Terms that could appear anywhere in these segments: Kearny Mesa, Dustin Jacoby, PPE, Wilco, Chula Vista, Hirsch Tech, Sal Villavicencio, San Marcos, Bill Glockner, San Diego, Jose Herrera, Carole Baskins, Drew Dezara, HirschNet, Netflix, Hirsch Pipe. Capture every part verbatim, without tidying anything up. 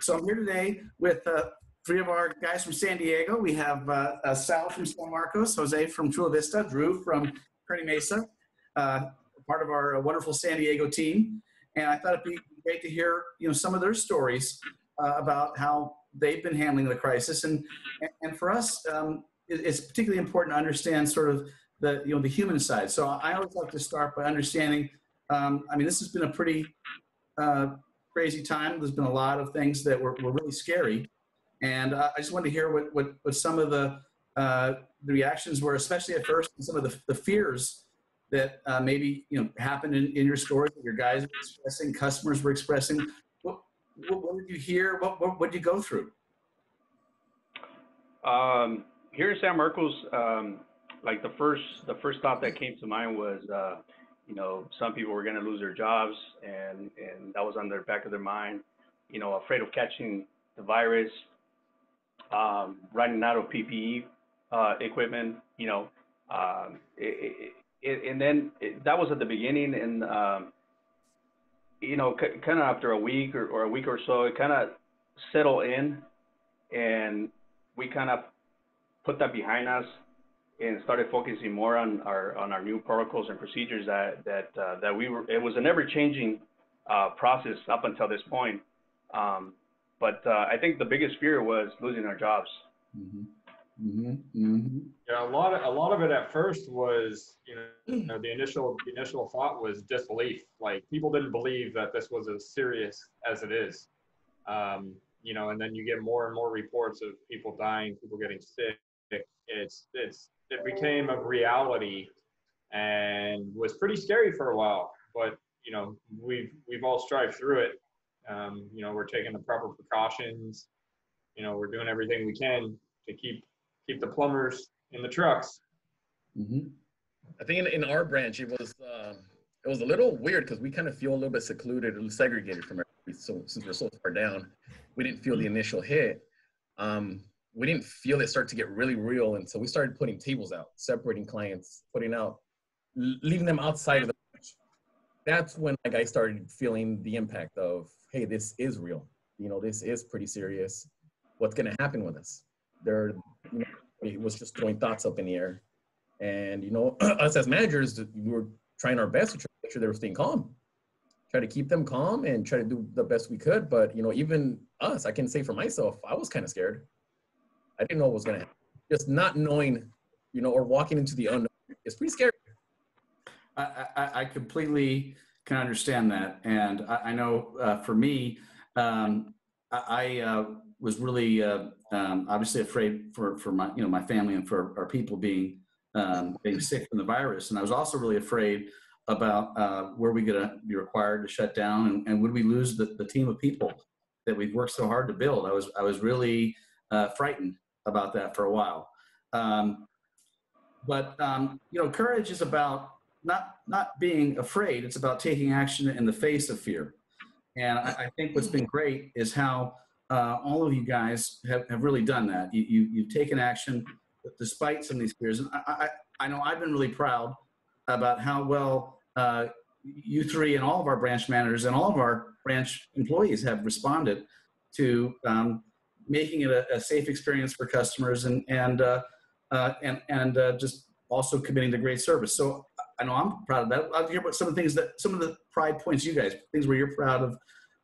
So I'm here today with uh, three of our guys from San Diego. We have uh, uh, Sal from San Marcos, Jose from Chula Vista, Drew from Kearny Mesa, uh, part of our wonderful San Diego team. And I thought it'd be great to hear, you know, some of their stories uh, about how they've been handling the crisis. And and for us, um, it's particularly important to understand sort of the you know the human side. So I always like to start by understanding. Um, I mean, this has been a pretty uh, crazy time. There's been a lot of things that were, were really scary, and uh, I just wanted to hear what what, what some of the uh, the reactions were, especially at first, and some of the, the fears that uh, maybe you know happened in, in your stores that your guys were expressing, customers were expressing. What what, what did you hear? What what what did you go through? Um, here in San Marcos, um, like the first the first thought that came to mind was. Uh, You know, some people were going to lose their jobs, and, and that was on the back of their mind. You know, afraid of catching the virus, um, running out of P P E uh, equipment. You know, um, it, it, and then it, that was at the beginning, and um, you know, kind of after a week or, or a week or so, it kind of settled in, and we kind of put that behind us. And started focusing more on our on our new protocols and procedures that that uh, that we were. It was an ever-changing uh, process up until this point, um, but uh, I think the biggest fear was losing our jobs. Mm-hmm. Mm-hmm. Mm-hmm. Yeah, a lot of a lot of it at first was you know, you know the initial the initial thought was disbelief. Like people didn't believe that this was as serious as it is, um, you know. And then you get more and more reports of people dying, people getting sick. It's it's It became a reality and was pretty scary for a while, but you know we've we've all strived through it. Um, you know we're taking the proper precautions. You know we're doing everything we can to keep keep the plumbers in the trucks. Mm-hmm. I think in, in our branch it was uh, it was a little weird because we kind of feel a little bit secluded and segregated from everybody. So since we're so far down, we didn't feel the initial hit. Um, We didn't feel it start to get really real until we started putting tables out, separating clients, putting out, leaving them outside of the branch. That's when like I started feeling the impact of, hey, this is real. You know, this is pretty serious. What's going to happen with us? There, you know, it was just throwing thoughts up in the air, and you know, us as managers, we were trying our best to try to make sure they were staying calm, try to keep them calm, and try to do the best we could. But you know, even us, I can say for myself, I was kind of scared. I didn't know what was going to happen. Just not knowing, you know, or walking into the unknown. It's pretty scary. I, I, I completely can understand that. And I, I know uh, for me, um, I, I uh, was really uh, um, obviously afraid for, for my, you know, my family and for our people being, um, being sick from the virus. And I was also really afraid about uh, were we going to be required to shut down and, and would we lose the, the team of people that we've worked so hard to build. I was, I was really uh, frightened about that for a while. Um, but, um, you know, courage is about not, not being afraid. It's about taking action in the face of fear. And I, I think what's been great is how uh, all of you guys have, have really done that. You, you, you've taken action despite some of these fears. And I, I, I know I've been really proud about how well uh, you three and all of our branch managers and all of our branch employees have responded to um, making it a, a safe experience for customers and and uh, uh, and, and uh, just also committing to great service. So I know I'm proud of that. I'll hear about some of the things that, some of the pride points you guys, things where you're proud of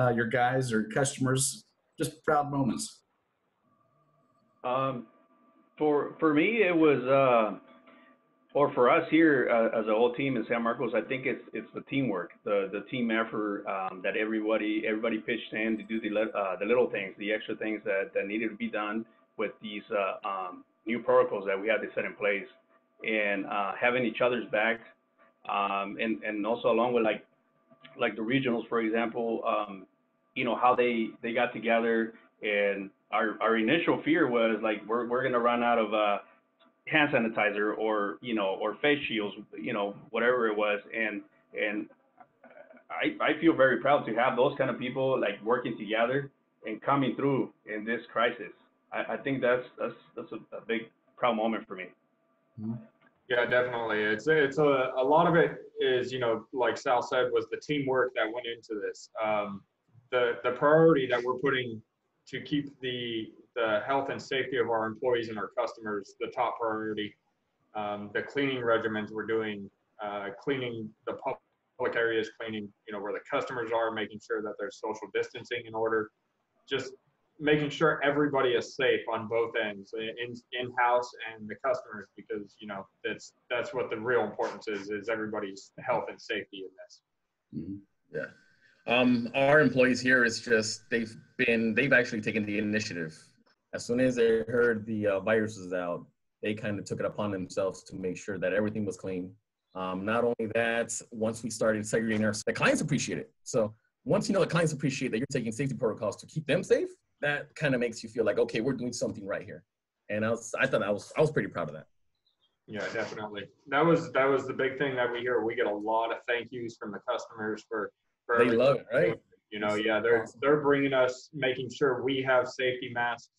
uh, your guys or customers, just proud moments. Um, for, for me, it was, uh, or for us here uh, as a whole team in San Marcos, I think it's it's the teamwork, the the team effort um, that everybody everybody pitched in to do the uh, the little things, the extra things that, that needed to be done with these uh, um, new protocols that we had to set in place, and uh, having each other's back, um, and and also along with like like the regionals, for example, um, you know how they they got together, and our our initial fear was like we're we're gonna run out of. Uh, hand sanitizer or, you know, or face shields, you know, whatever it was. And, and I, I feel very proud to have those kind of people like working together and coming through in this crisis. I, I think that's, that's, that's a, a big proud moment for me. Yeah, definitely. It's, it's a, a lot of it is, you know, like Sal said, was the teamwork that went into this. Um, the, the priority that we're putting to keep the, the health and safety of our employees and our customers the top priority. Um, the cleaning regimens we're doing, uh, cleaning the public areas, cleaning, you know, where the customers are, making sure that there's social distancing in order, just making sure everybody is safe on both ends, in, in-house and the customers, because, you know, that's, that's what the real importance is, is everybody's health and safety in this. Mm-hmm. Yeah. Um, our employees here is just, they've been, they've actually taken the initiative. As soon as they heard the uh, virus was out, they kind of took it upon themselves to make sure that everything was clean. Um, not only that, once we started segregating our, the clients appreciate it. So once you know the clients appreciate that you're taking safety protocols to keep them safe, that kind of makes you feel like, okay, we're doing something right here. And I was, I thought I was, I was pretty proud of that. Yeah, definitely. That was, that was the big thing that we hear. We get a lot of thank yous from the customers for, for they love it, right? You know, yeah, they're, they're bringing us, making sure we have safety masks.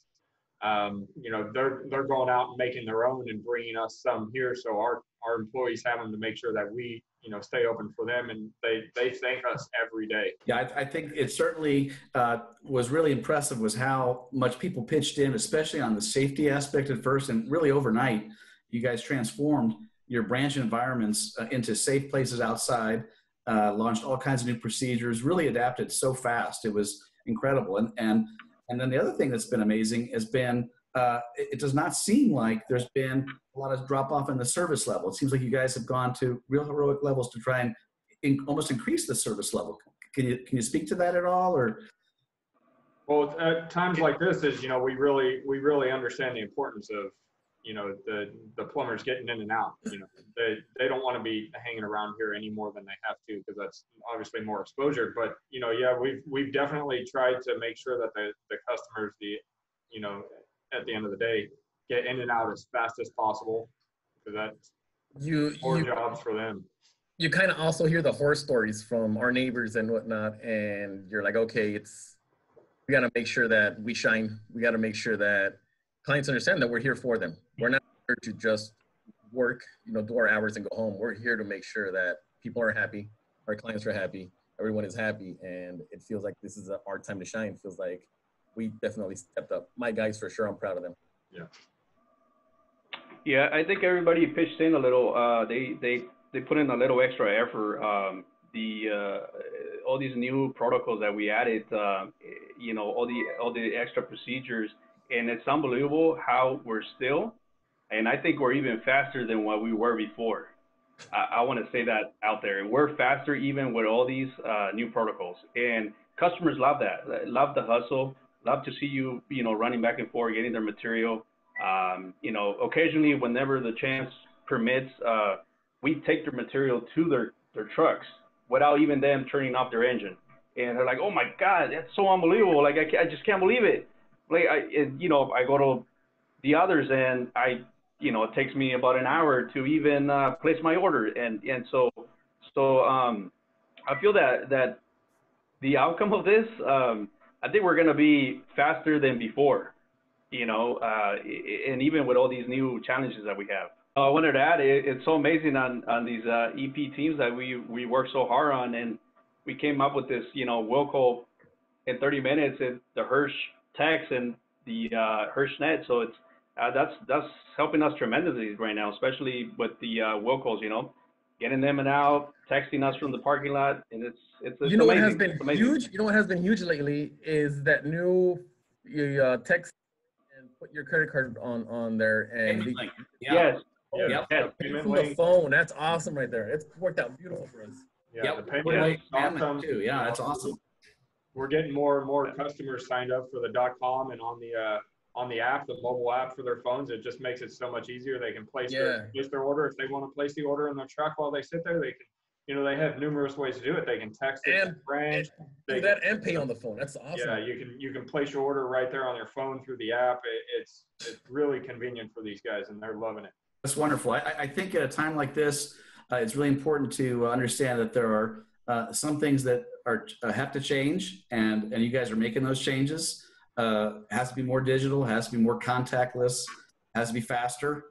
Um, you know, they're, they're going out and making their own and bringing us some here. So our, our employees have them to make sure that we, you know, stay open for them, and they, they thank us every day. Yeah, I, I think it certainly uh, was really impressive was how much people pitched in, especially on the safety aspect at first, and really overnight, you guys transformed your branch environments uh, into safe places outside, uh, launched all kinds of new procedures, really adapted so fast. It was incredible. And, and, And then the other thing that's been amazing has been, uh, it, it does not seem like there's been a lot of drop off in the service level. It seems like you guys have gone to real heroic levels to try and in, almost increase the service level. Can you, can you speak to that at all? Or? Well, at times like this is, you know, we really, we really understand the importance of, you know, the, the plumbers getting in and out. You know, they, they don't want to be hanging around here any more than they have to, because that's obviously more exposure. But, you know, yeah, we've, we've definitely tried to make sure that the, the customers, the, you know, at the end of the day, get in and out as fast as possible, because that's you, more you, jobs for them. You kind of also hear the horror stories from our neighbors and whatnot, and you're like, okay, it's, we got to make sure that we shine. We got to make sure that clients understand that we're here for them. We're not here to just work, you know, do our hours and go home. We're here to make sure that people are happy, our clients are happy, everyone is happy, and it feels like this is a, our time to shine. It feels like we definitely stepped up. My guys, for sure, I'm proud of them. Yeah. Yeah, I think everybody pitched in a little. Uh, they they they put in a little extra effort. Um, the uh, all these new protocols that we added, uh, you know, all the all the extra procedures. And it's unbelievable how we're still, and I think we're even faster than what we were before. I, I want to say that out there. We're faster even with all these uh, new protocols. And customers love that. They love the hustle. Love to see you, you know, running back and forth, getting their material. Um, you know, occasionally, whenever the chance permits, uh, we take their material to their, their trucks without even them turning off their engine. And they're like, oh my God, that's so unbelievable. Like, I, I just can't believe it. Like, I, you know, I go to the others and I, you know, it takes me about an hour to even uh, place my order. And, and so, so um, I feel that, that the outcome of this, um, I think we're going to be faster than before, you know, uh, and even with all these new challenges that we have. I wanted to add, it, it's so amazing on, on these uh, E P teams that we, we work so hard on. And we came up with this, you know, Wilco in thirty minutes at the Hirsch Tech and the uh, HirschNet, so it's uh, that's that's helping us tremendously right now, especially with the uh, Wilcos. You know, getting them and out, texting us from the parking lot, and it's it's, it's you know amazing. What has been huge. You know what has been huge lately is that new you uh, text and put your credit card on on there and the, yeah. yes, oh, yeah, yep. Yep. From the phone. That's awesome right there. It's worked out beautiful for us. Yeah, yep. The payment awesome too. Yeah, that's awesome. We're getting more and more customers signed up for the .com and on the uh, on the app, the mobile app for their phones. It just makes it so much easier. They can place, yeah. their, place their order. If they want to place the order in their truck while they sit there, they can, you know, they have numerous ways to do it. They can text it and branch. They do that can, and pay on the phone. That's awesome. Yeah, you can you can place your order right there on their phone through the app. It, it's, it's really convenient for these guys, and they're loving it. That's wonderful. I, I think at a time like this, uh, it's really important to understand that there are uh, some things that Are, uh, have to change, and and you guys are making those changes. Uh, has to be more digital, has to be more contactless, has to be faster.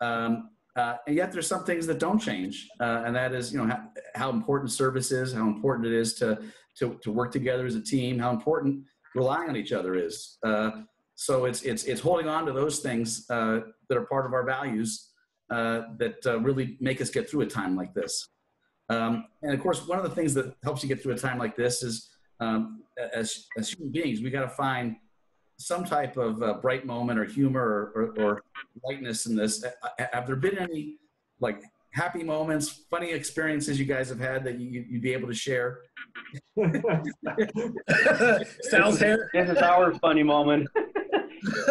Um, uh, and yet there's some things that don't change, uh, and that is, you know, how, how important service is, how important it is to, to to work together as a team, how important relying on each other is. Uh, so it's, it's, it's holding on to those things uh, that are part of our values uh, that uh, really make us get through a time like this. Um, and of course, one of the things that helps you get through a time like this is um, as, as human beings, we got to find some type of uh, bright moment or humor or, or, or lightness in this. Have there been any like happy moments, funny experiences you guys have had that you, you'd be able to share? Sal's hair. This is our funny moment.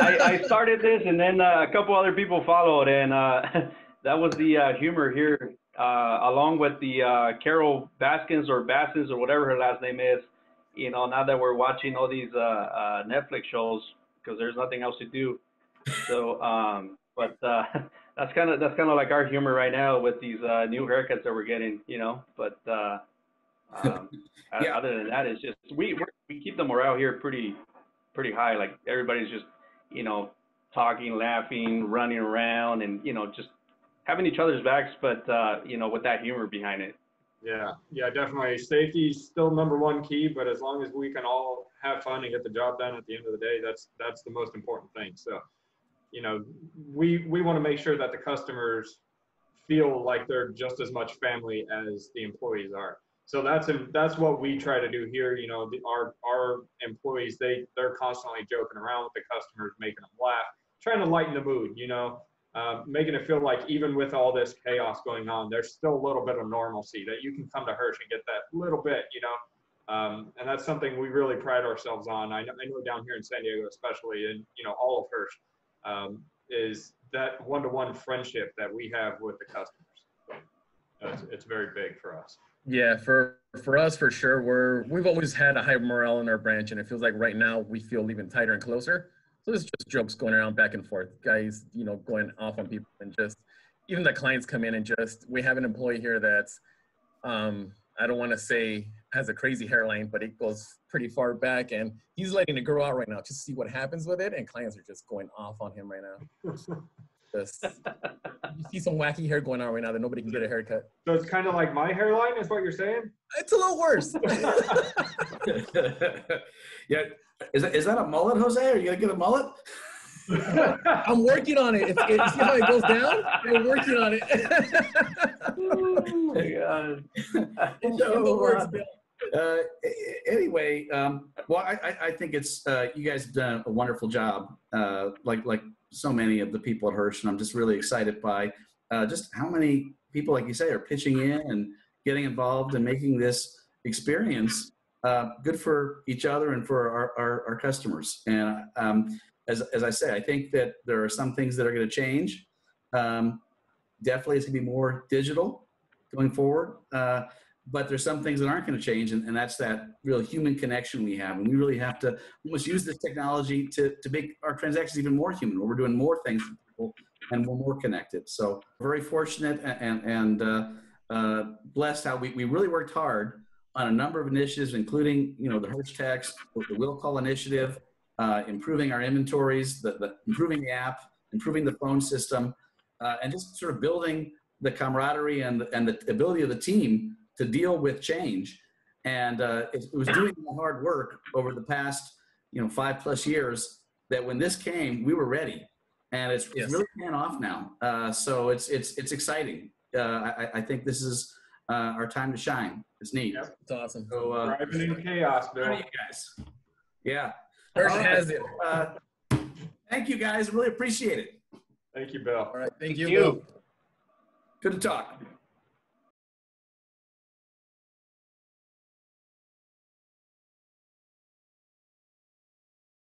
I, I started this and then uh, a couple other people followed, and uh, that was the uh, humor here. Uh, along with the uh, Carole Baskins or Baskins or whatever her last name is, you know, now that we're watching all these uh, uh, Netflix shows because there's nothing else to do. So, um, but uh, that's kind of that's kind of like our humor right now with these uh, new haircuts that we're getting, you know. But uh, um, yeah. Other than that, it's just we we're, we keep the morale here pretty pretty high. Like everybody's just, you know, talking, laughing, running around, and you know, just having each other's backs, but, uh, you know, with that humor behind it. Yeah, yeah, definitely. Safety's still number one key, but as long as we can all have fun and get the job done at the end of the day, that's that's the most important thing. So, you know, we, we want to make sure that the customers feel like they're just as much family as the employees are. So that's that's what we try to do here. You know, the, our, our employees, they, they're constantly joking around with the customers, making them laugh, trying to lighten the mood, you know. Uh, making it feel like even with all this chaos going on, there's still a little bit of normalcy that you can come to Hirsch and get that little bit, you know, um, and that's something we really pride ourselves on. I know, I know down here in San Diego, especially, and you know, all of Hirsch um, is that one-to-one friendship that we have with the customers. It's, it's very big for us. Yeah, for for us for sure. We're we've always had a high morale in our branch, and it feels like right now we feel even tighter and closer. So there's just jokes going around back and forth, guys, you know, going off on people, and just even the clients come in and just, we have an employee here that's, um, I don't want to say has a crazy hairline, but it goes pretty far back, and he's letting it grow out right now just to see what happens with it. And clients are just going off on him right now. Just, you see some wacky hair going on right now that nobody can get a haircut. So it's kind of like my hairline is what you're saying? It's a little worse. Yeah. Is that, is that a mullet, Jose? Are you going to get a mullet? I'm working on it. It's, it. See how it goes down? I'm working on it. Oh, my God. It's so, in the words, Bill. Uh, anyway, um, well, I, I think it's, uh, you guys have done a wonderful job, uh, like, like so many of the people at Hirsch, and I'm just really excited by uh, just how many people, like you say, are pitching in and getting involved and making this experience Uh, good for each other and for our, our, our customers. And um, as, as I say, I think that there are some things that are going to change. Um, definitely it's going to be more digital going forward. Uh, but there's some things that aren't going to change, and, and that's that real human connection we have. And we really have to almost use this technology to, to make our transactions even more human. We're doing more things for people, and we're more connected. So very fortunate and, and uh, uh, blessed how we, we really worked hard on a number of initiatives, including, you know, the Hirsch Tech, the Will Call Initiative, uh, improving our inventories, the, the improving the app, improving the phone system, uh, and just sort of building the camaraderie and, and the ability of the team to deal with change. And uh, it, it was doing the hard work over the past, you know, five plus years that when this came, we were ready. And it's, yes. It's really paying off now. Uh, so it's, it's, it's exciting. Uh, I, I think this is uh, our time to shine. It's neat. Yep. It's awesome. So, uh, Driving in chaos, Bill. You guys. Yeah. Hirsch has it. Uh, thank you, guys. Really appreciate it. Thank you, Bill. All right. Thank, thank you, you. Bill. Good to talk.